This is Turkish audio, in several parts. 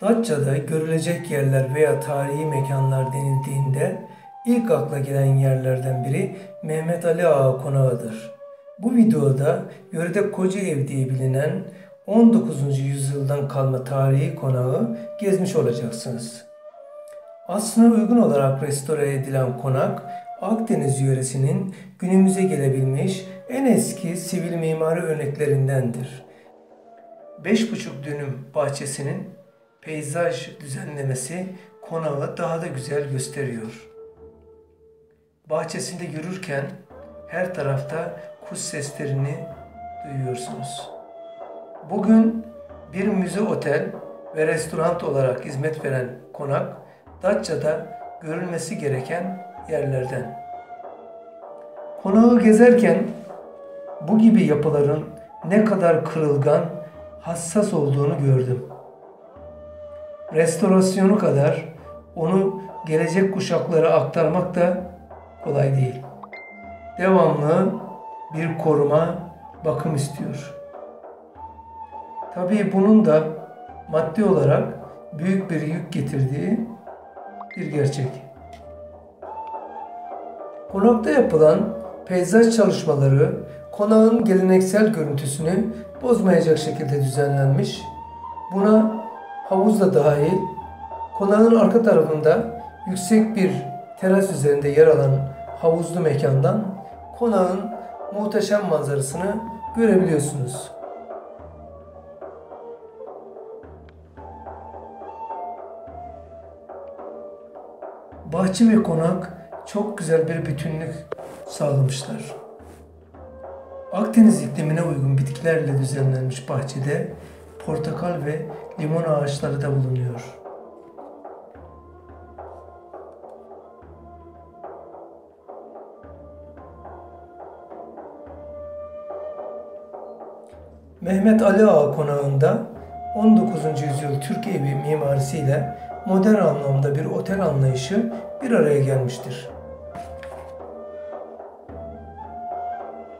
Datça'da görülecek yerler veya tarihi mekanlar denildiğinde ilk akla gelen yerlerden biri Mehmet Ali Ağa konağıdır. Bu videoda yörede Kocaev diye bilinen 19. yüzyıldan kalma tarihi konağı gezmiş olacaksınız. Aslına uygun olarak restore edilen konak, Akdeniz yöresinin günümüze gelebilmiş en eski sivil mimari örneklerindendir. 5,5 dönüm bahçesinin peyzaj düzenlemesi konağı daha da güzel gösteriyor. Bahçesinde yürürken her tarafta kuş seslerini duyuyorsunuz. Bugün bir müze, otel ve restoran olarak hizmet veren konak, Datça'da görülmesi gereken yerlerden. Konağı gezerken bu gibi yapıların ne kadar kırılgan, hassas olduğunu gördüm. Restorasyonu kadar onu gelecek kuşaklara aktarmak da kolay değil. Devamlı bir koruma, bakım istiyor. Tabii bunun da maddi olarak büyük bir yük getirdiği bir gerçek. Konakta yapılan peyzaj çalışmaları konağın geleneksel görüntüsünü bozmayacak şekilde düzenlenmiş. Buna havuz da dahil. Konağın arka tarafında yüksek bir teras üzerinde yer alan havuzlu mekandan konağın muhteşem manzarasını görebiliyorsunuz. Bahçe ve konak çok güzel bir bütünlük sağlamışlar. Akdeniz iklimine uygun bitkilerle düzenlenmiş bahçede portakal ve limon ağaçları da bulunuyor. Mehmet Ali Ağa konağında 19. yüzyıl Türk evi mimarisiyle modern anlamda bir otel anlayışı bir araya gelmiştir.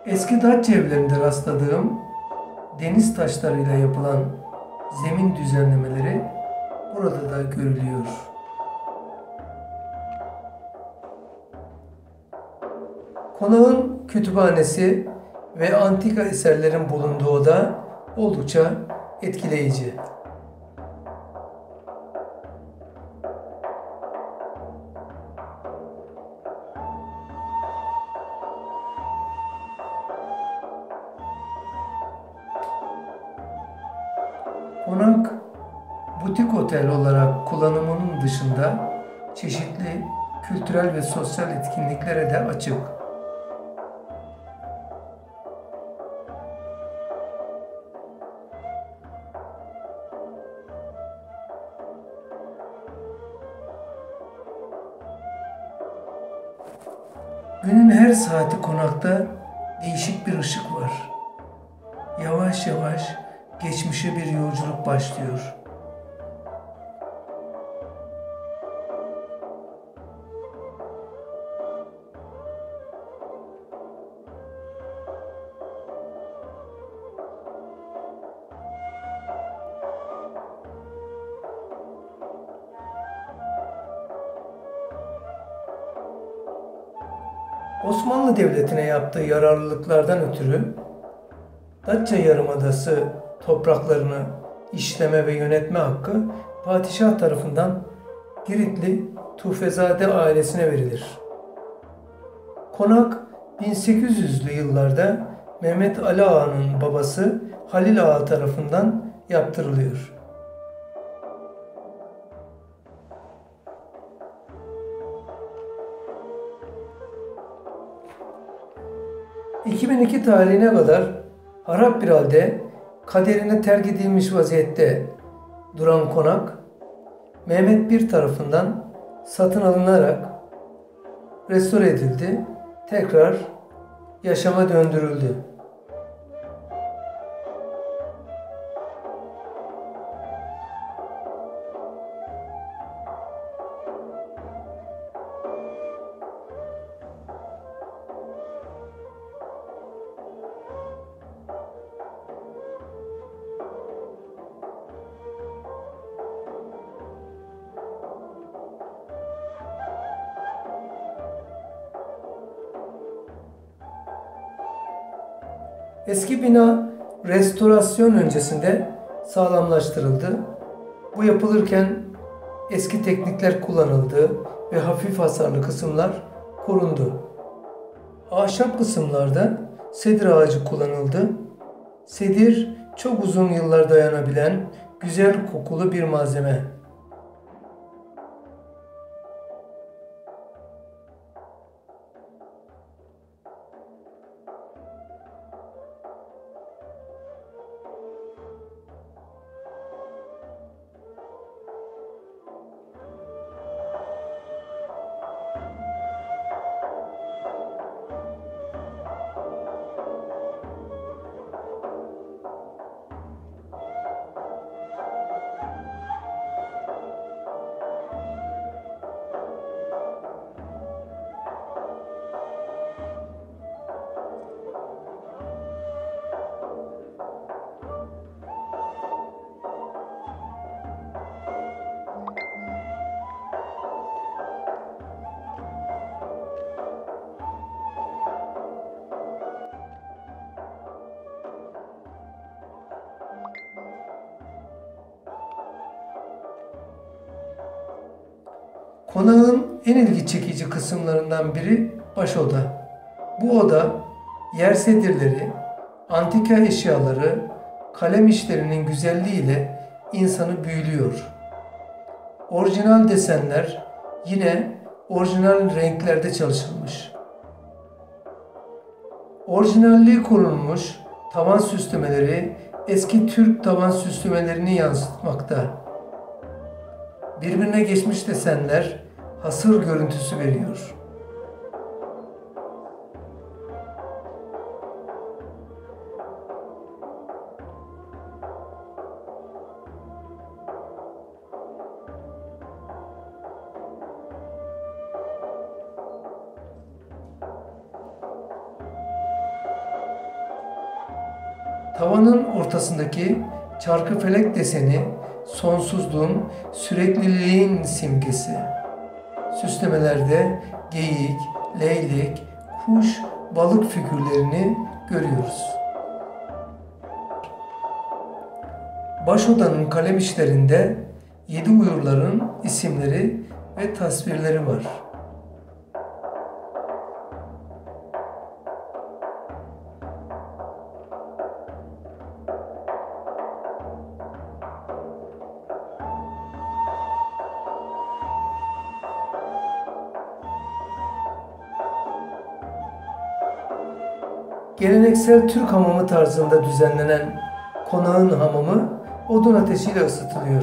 Eski Datça evlerinde rastladığım deniz taşlarıyla yapılan zemin düzenlemeleri burada da görülüyor. Konağın kütüphanesi ve antika eserlerin bulunduğu oda oldukça etkileyici. Konak, butik otel olarak kullanımının dışında çeşitli kültürel ve sosyal etkinliklere de açık. Günün her saati konakta değişik bir ışık var. Yavaş yavaş geçmişe bir yolculuk başlıyor. Osmanlı Devleti'ne yaptığı yararlılıklardan ötürü Datça Yarımadası topraklarını işleme ve yönetme hakkı padişah tarafından Giritli Tuğvezade ailesine verilir. Konak 1800'lü yıllarda Mehmet Ali Ağa'nın babası Halil Ağa tarafından yaptırılıyor. ...2002 tarihine kadar harap bir halde kaderine terk edilmiş vaziyette duran konak, Mehmet Bir tarafından satın alınarak restore edildi, tekrar yaşama döndürüldü. Eski bina restorasyon öncesinde sağlamlaştırıldı. Bu yapılırken eski teknikler kullanıldı ve hafif hasarlı kısımlar korundu. Ahşap kısımlarda sedir ağacı kullanıldı. Sedir çok uzun yıllar dayanabilen güzel kokulu bir malzeme. Konağın en ilgi çekici kısımlarından biri baş oda. Bu oda yer sedirleri, antika eşyaları, kalem işlerinin güzelliğiyle insanı büyülüyor. Orijinal desenler yine orijinal renklerde çalışılmış. Orijinalliği korunmuş tavan süslemeleri eski Türk tavan süslemelerini yansıtmakta. Birbirine geçmiş desenler hasır görüntüsü veriyor. Tavanın ortasındaki çarkıfelek deseni sonsuzluğun, sürekliliğin simgesi. Süslemelerde geyik, leylek, kuş, balık figürlerini görüyoruz. Baş odanın kalem işlerinde 7 uyurların isimleri ve tasvirleri var. Geleneksel Türk hamamı tarzında düzenlenen konağın hamamı odun ateşiyle ısıtılıyor.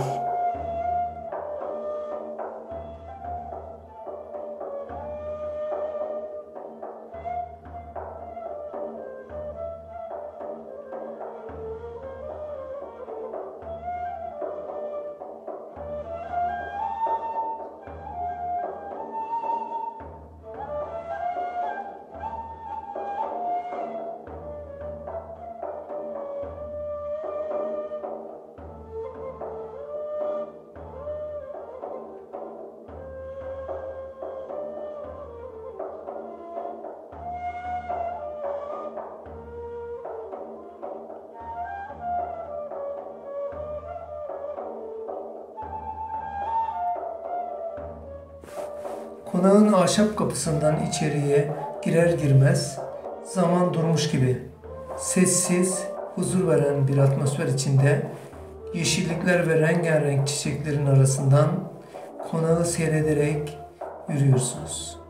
Konağın ahşap kapısından içeriye girer girmez zaman durmuş gibi sessiz, huzur veren bir atmosfer içinde yeşillikler ve rengarenk çiçeklerin arasından konağı seyrederek yürüyorsunuz.